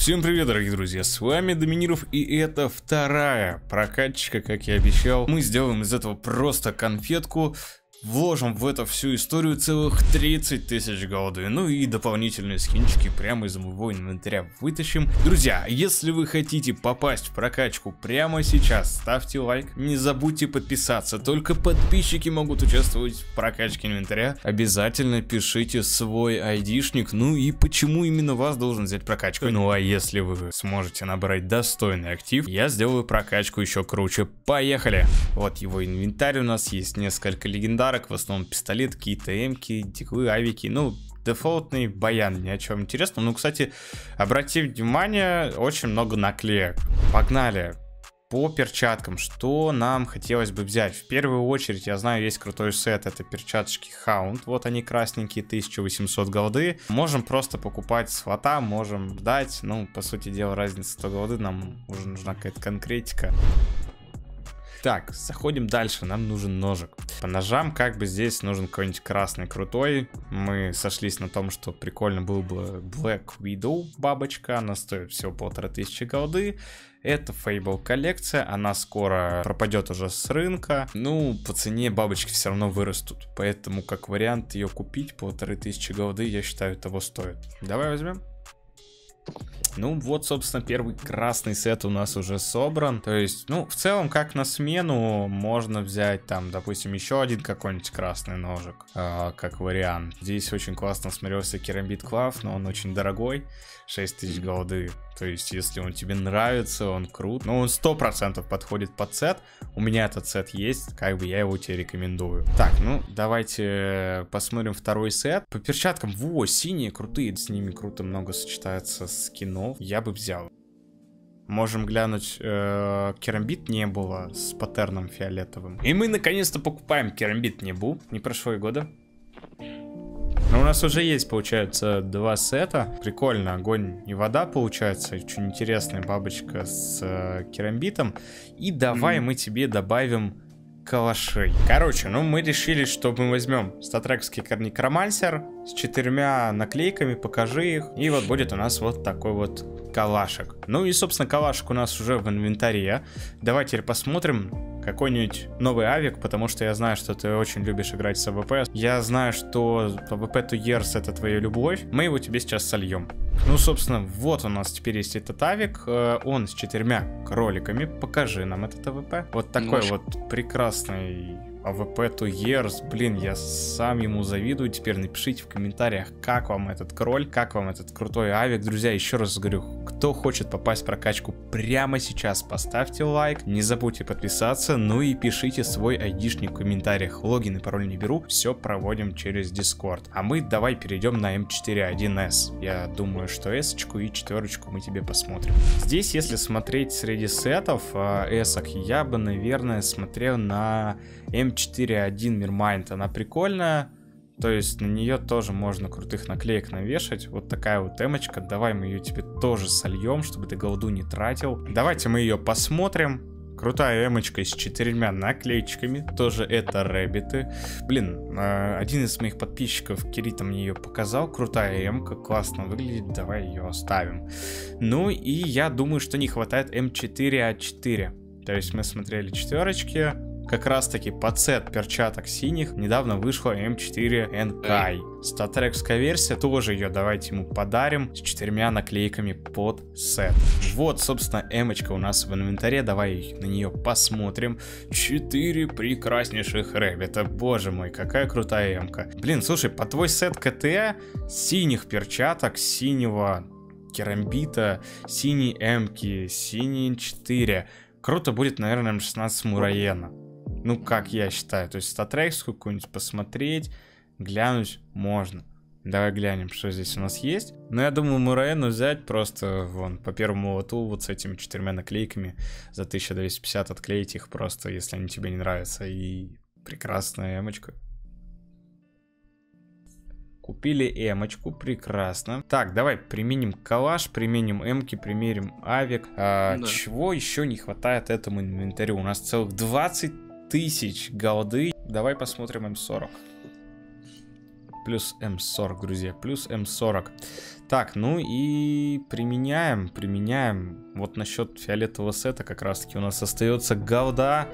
Всем привет, дорогие друзья, с вами Доминиров, и это вторая прокачка, как я обещал. Мы сделаем из этого просто конфетку, вложим в эту всю историю целых 30 тысяч голды, ну и дополнительные скинчики прямо из моего инвентаря вытащим. Друзья, если вы хотите попасть в прокачку прямо сейчас, ставьте лайк, не забудьте подписаться, только подписчики могут участвовать в прокачке инвентаря. Обязательно пишите свой айдишник, ну и почему именно вас должен взять прокачку. Ну а если вы сможете набрать достойный актив, я сделаю прокачку еще круче. Поехали! Вот его инвентарь, у нас есть несколько легендарных, в основном пистолет, какие-то эмки, диклы, авики, ну дефолтный баян, ни о чем интересном. Ну, кстати, обратите внимание, очень много наклеек. Погнали по перчаткам, что нам хотелось бы взять. В первую очередь, я знаю, есть крутой сет, это перчаточки Хаунд, вот они красненькие, 1800 голды. Можем просто покупать слота, можем ждать, ну, по сути дела, разница 100 голды, нам уже нужна какая-то конкретика. Так, заходим дальше, нам нужен ножик. По ножам как бы здесь нужен какой-нибудь красный крутой. Мы сошлись на том, что прикольно было бы Black Widow бабочка, она стоит всего 1500 голды. Это Fable коллекция, она скоро пропадет уже с рынка. Ну, по цене бабочки все равно вырастут, поэтому как вариант ее купить 1500 голды, я считаю, того стоит. Давай возьмем. Ну вот, собственно, первый красный сет у нас уже собран. То есть, ну, в целом, как на смену, можно взять там, допустим, еще один какой-нибудь красный ножик, как вариант. Здесь очень классно смотрелся керамбит клав, но он очень дорогой, 6000 голды. То есть, если он тебе нравится, он крут, но он 100% подходит под сет. У меня этот сет есть, как бы я его тебе рекомендую. Так, ну, давайте посмотрим второй сет. По перчаткам, во, синие крутые, с ними круто много сочетается скинов. Я бы взял. Можем глянуть, керамбит небо с паттерном фиолетовым. И мы наконец-то покупаем керамбит небо. Не прошло и года. Но у нас уже есть, получается, два сета. Прикольно, огонь и вода получается. Очень интересная бабочка с керамбитом. И давай мы тебе добавим калашей. Короче, ну мы решили, что мы возьмем статрековский некромансер с 4 наклейками, покажи их. И вот будет у нас вот такой вот калашик. Ну и, собственно, калашик у нас уже в инвентаре. Давай теперь посмотрим какой-нибудь новый авик, потому что я знаю, что ты очень любишь играть с АВП. Я знаю, что АВП Туерс — это твоя любовь. Мы его тебе сейчас сольем. Ну, собственно, вот у нас теперь есть этот авик. Он с 4 кроликами. Покажи нам этот АВП. Вот такой вот прекрасный АВП Туерс. Блин, я сам ему завидую. Теперь напишите в комментариях, как вам этот кроль, как вам этот крутой авик. Друзья, еще раз говорю, кто хочет попасть в прокачку прямо сейчас, поставьте лайк, не забудьте подписаться, ну и пишите свой айдишник в комментариях. Логин и пароль не беру, все проводим через Discord. А мы давай перейдем на М4-1С. Я думаю, что С-очку и 4-очку мы тебе посмотрим. Здесь, если смотреть среди сетов С-ок, я бы, наверное, смотрел на М4-1 Мирмайнд. Она прикольная. То есть на нее тоже можно крутых наклеек навешать. Вот такая вот эмочка. Давай мы ее тебе тоже сольем, чтобы ты голду не тратил. Давайте мы ее посмотрим. Крутая эмочка с 4 наклеечками. Тоже это рэббиты. Блин, один из моих подписчиков, Кирита, мне ее показал. Крутая эмка, классно выглядит. Давай ее оставим. Ну и я думаю, что не хватает М4А4. То есть мы смотрели 4-очки. Как раз таки под сет перчаток синих недавно вышла М4НК. Статрекская версия, тоже ее давайте ему подарим с 4 наклейками под сет. Вот, собственно, эмочка у нас в инвентаре, давай на нее посмотрим. 4 прекраснейших рэббита, боже мой, какая крутая эмка. Блин, слушай, по твой сет КТ синих перчаток, синего керамбита, синей эмки, синий М4. Круто будет, наверное, М16 Мураена. Ну, как я считаю, то есть статрекскую какую-нибудь посмотреть, глянуть можно. Давай глянем, что здесь у нас есть. Ну, я думаю, Мураену взять просто, вон, по первому лоту вот с этими 4 наклейками за 1250 отклеить их просто, если они тебе не нравятся. И прекрасная эмочка. Купили эмочку, прекрасно. Так, давай применим калаш, применим эмки, примерим авик. Да. Чего еще не хватает этому инвентарю? У нас целых 20 тысяч голды. Давай посмотрим М40. плюс М40, друзья, плюс М40. Так, ну и применяем. Вот насчет фиолетового сета как раз-таки у нас остается голда.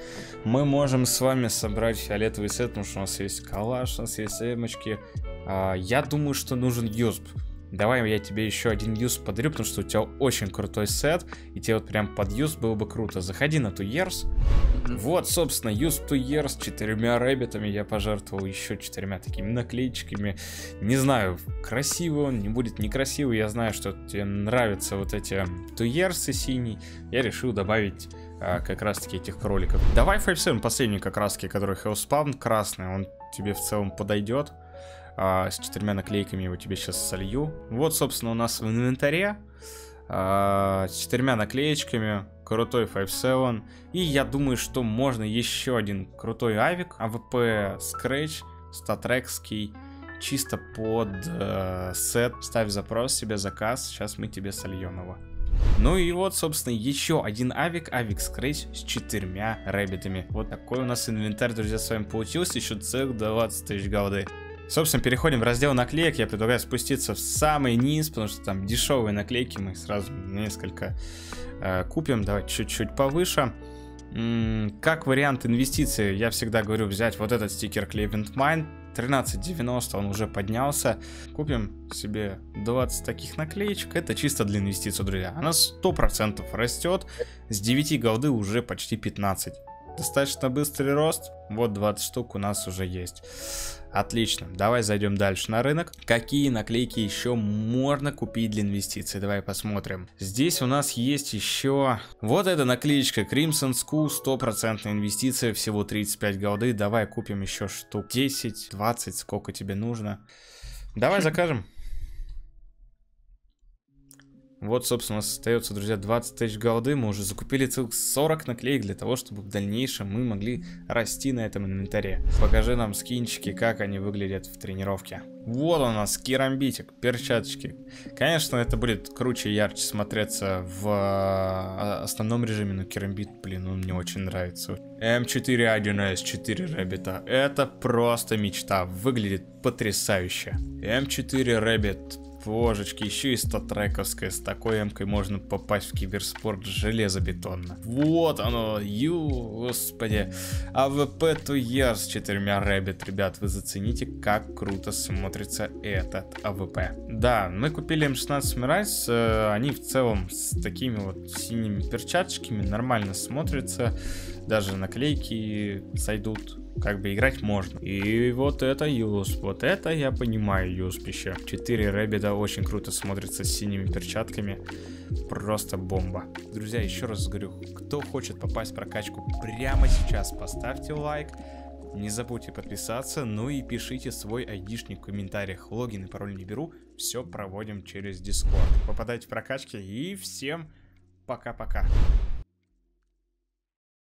Мы можем с вами собрать фиолетовый сет, потому что у нас есть калаш, у нас есть эмочки. Я думаю, что нужен юсп. Давай я тебе еще один юсп подарю, потому что у тебя очень крутой сет, и тебе вот прям под юсп было бы круто. Заходи на 2 years. Вот, собственно, юсп 2 years, 4 рэббитами. Я пожертвовал еще 4 такими наклеечками. Не знаю, красивый он, не будет некрасивый. Я знаю, что тебе нравятся вот эти 2 years синий. Я решил добавить как раз таки этих кроликов. Давай 5-7, последний как раз таки, который хелспаун, красный. Он тебе в целом подойдет. С 4 наклейками его тебе сейчас солью. Вот, собственно, у нас в инвентаре с 4 наклеечками крутой 5-7. И я думаю, что можно еще один крутой авик. АВП Scratch, статрекский, чисто под сет. Ставь запрос себе, заказ, сейчас мы тебе сольем его. Ну и вот, собственно, еще один авик, авик Scratch с 4 рэббитами. Вот такой у нас инвентарь, друзья, с вами получился. Еще целых 20 тысяч голды. Собственно, переходим в раздел наклеек. Я предлагаю спуститься в самый низ, потому что там дешевые наклейки. Мы их сразу несколько купим. Давайте чуть-чуть повыше. Как вариант инвестиций, я всегда говорю взять вот этот стикер Cleveland Mine. 13.90, он уже поднялся. Купим себе 20 таких наклеечек. Это чисто для инвестиций, друзья. Она 100% растет. С 9 голды уже почти 15. Достаточно быстрый рост. Вот 20 штук у нас уже есть. Отлично, давай зайдем дальше на рынок. Какие наклейки еще можно купить для инвестиций? Давай посмотрим. Здесь у нас есть еще вот эта наклеечка Crimson School, 100% инвестиция, всего 35 голды. Давай купим еще штук 10, 20, сколько тебе нужно. Давай закажем. Вот, собственно, у нас остается, друзья, 20 тысяч голды. Мы уже закупили целых 40 наклеек для того, чтобы в дальнейшем мы могли расти на этом инвентаре. Покажи нам скинчики, как они выглядят в тренировке. Вот у нас керамбитик, перчаточки. Конечно, это будет круче и ярче смотреться в основном режиме, но керамбит, блин, он мне очень нравится. М4А1С, 4 рэббита. Это просто мечта. Выглядит потрясающе. М4 рэббит. Божечки, еще и статрековская. С такой эмкой можно попасть в киберспорт железобетонно. Вот оно, господи. АВП 2 years с 4 рэббит. Ребят, вы зацените, как круто смотрится этот АВП. Да, мы купили М16 Мирайс. Они в целом с такими вот синими перчаточками нормально смотрятся. Даже наклейки сойдут. Как бы играть можно. И вот это юсп. Вот это я понимаю юсп еще. 4 рэббита очень круто смотрится с синими перчатками. Просто бомба. Друзья, еще раз говорю, кто хочет попасть в прокачку прямо сейчас, поставьте лайк. Не забудьте подписаться. Ну и пишите свой айдишник в комментариях. Логин и пароль не беру. Все проводим через Discord. Попадайте в прокачки. И всем пока-пока.